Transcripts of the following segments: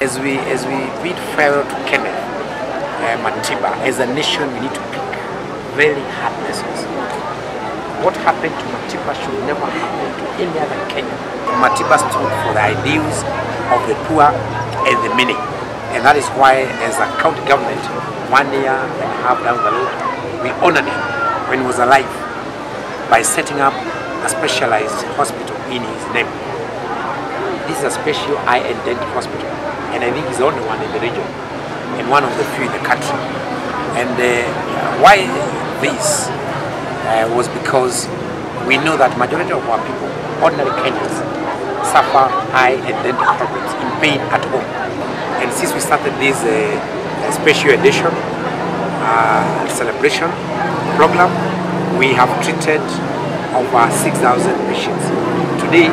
As we bid farewell to Kenneth Matiba, as a nation we need to pick very hard lessons. What happened to Matiba should never happen to any other Kenyan. Matiba stood for the ideals of the poor and the many. And that is why as a county government, 1 year and a half down the road, we honored him when he was alive by setting up a specialized hospital in his name. This is a special eye and dent hospital. And I think he's the only one in the region, and one of the few in the country. And why this was because we know that majority of our people, ordinary Kenyans, suffer eye and dental problems in pain at home. And since we started this special edition celebration program, we have treated over 6,000 patients. Today,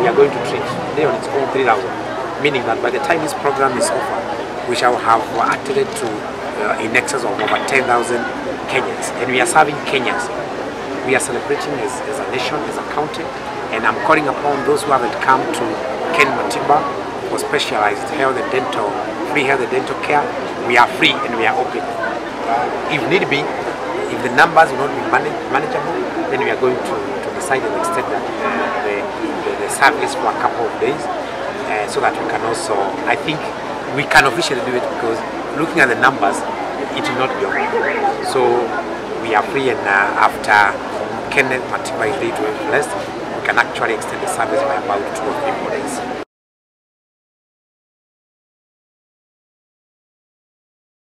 we are going to treat, today on its own, 3,000. Meaning that by the time this program is over, we shall have attended to in excess of over 10,000 Kenyans. And we are serving Kenyans. We are celebrating as a nation, as a county. And I'm calling upon those who haven't come to Ken Matiba for specialized health and dental, free health and dental care. We are free and we are open. If need be, if the numbers will not be manageable, then we are going to decide and extend the service for a couple of days. So that we can also, I think, we can officially do it because looking at the numbers, it will not be okay. So we are free, and after Kenneth Matiba is blessed, we can actually extend the service by about 2 or 3 more days.